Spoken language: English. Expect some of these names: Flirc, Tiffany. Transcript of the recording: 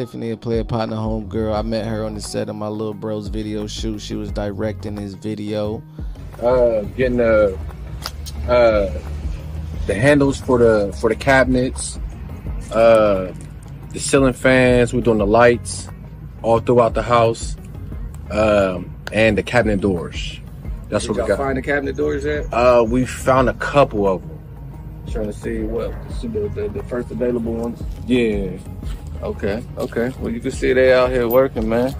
Tiffany, a player partner, homegirl. I met her on the set of my little bro's video shoot. She was directing his video. Getting the handles for the cabinets, the ceiling fans. We're doing the lights all throughout the house, and the cabinet doors. That's what we got. Did y'all find the cabinet doors yet? We found a couple of them. Trying to see what the first available ones. Yeah. Okay. Well, you can see they out here working, man.